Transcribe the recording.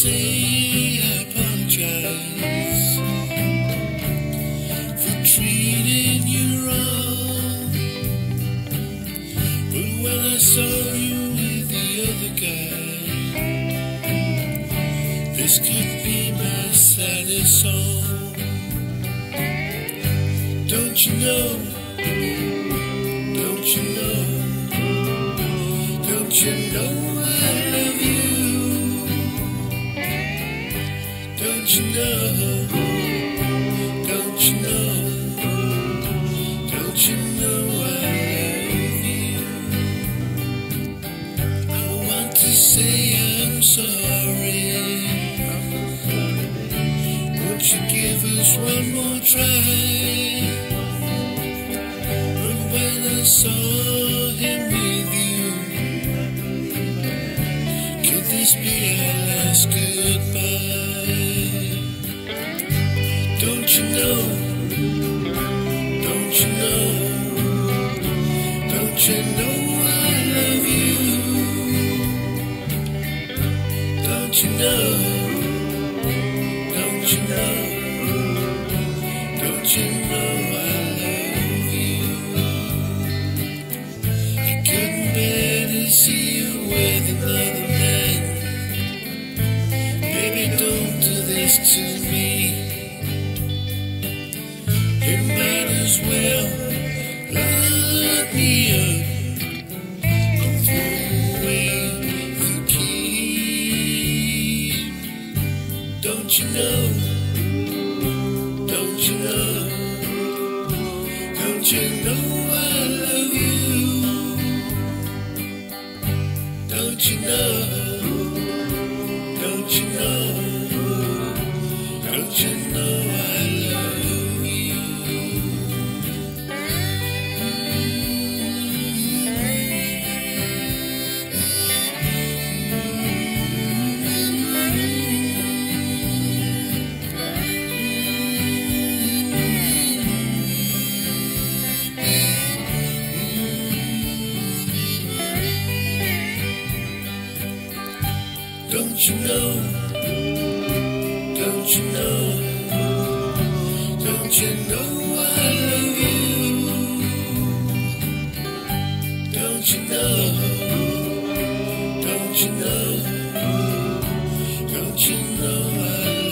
say I apologize for treating you wrong. But when I saw you with the other guy, this could be my saddest song. Don't you know? Don't you know? Don't you know I love you? Don't you know? Don't you know? Don't you know I love you? I want to say I'm sorry. Won't you give us one more try? But when I saw him with you, could this be our last goodbye? Don't you know? Don't you know? Don't you know I love you? Don't you know? Don't you know? Don't you know I love you? I couldn't bear to see you with another man. Baby, don't do this to me. You might as well lock me up and throw away the key. Don't you know? Don't you know? Don't you know I love you? Don't you know? Don't you know? Don't you know I love you? Don't you know? Don't you know? Don't you know I love you? Don't you know? Don't you know? Don't you know I love you?